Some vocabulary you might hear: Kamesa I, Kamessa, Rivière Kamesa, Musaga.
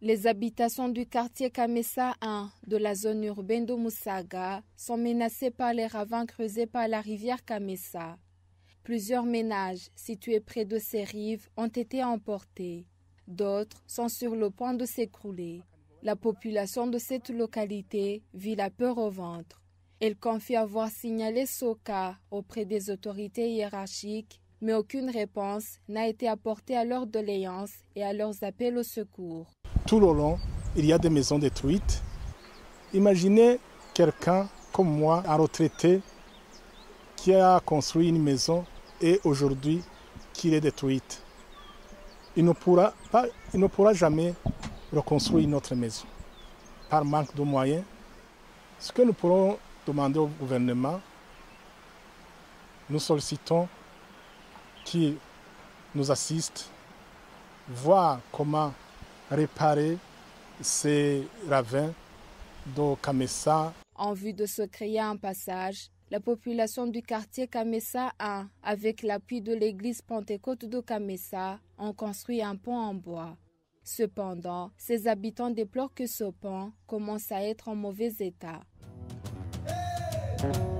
Les habitations du quartier Kamessa 1 de la zone urbaine de Musaga sont menacées par les ravins creusés par la rivière Kamessa. Plusieurs ménages situés près de ces rives ont été emportés. D'autres sont sur le point de s'écrouler. La population de cette localité vit la peur au ventre. Elle confie avoir signalé ce cas auprès des autorités hiérarchiques, mais aucune réponse n'a été apportée à leurs doléances et à leurs appels au secours. Tout le long, il y a des maisons détruites. Imaginez quelqu'un comme moi, un retraité, qui a construit une maison et aujourd'hui qui est détruite. Il ne pourra jamais reconstruire une autre maison par manque de moyens. Ce que nous pourrons demander au gouvernement, nous sollicitons qu'il nous assiste, voir comment réparer ces ravins de Kamessa. En vue de se créer un passage, la population du quartier Kamessa 1, avec l'appui de l'église Pentecôte de Kamessa, ont construit un pont en bois. Cependant, ses habitants déplorent que ce pont commence à être en mauvais état. Hey!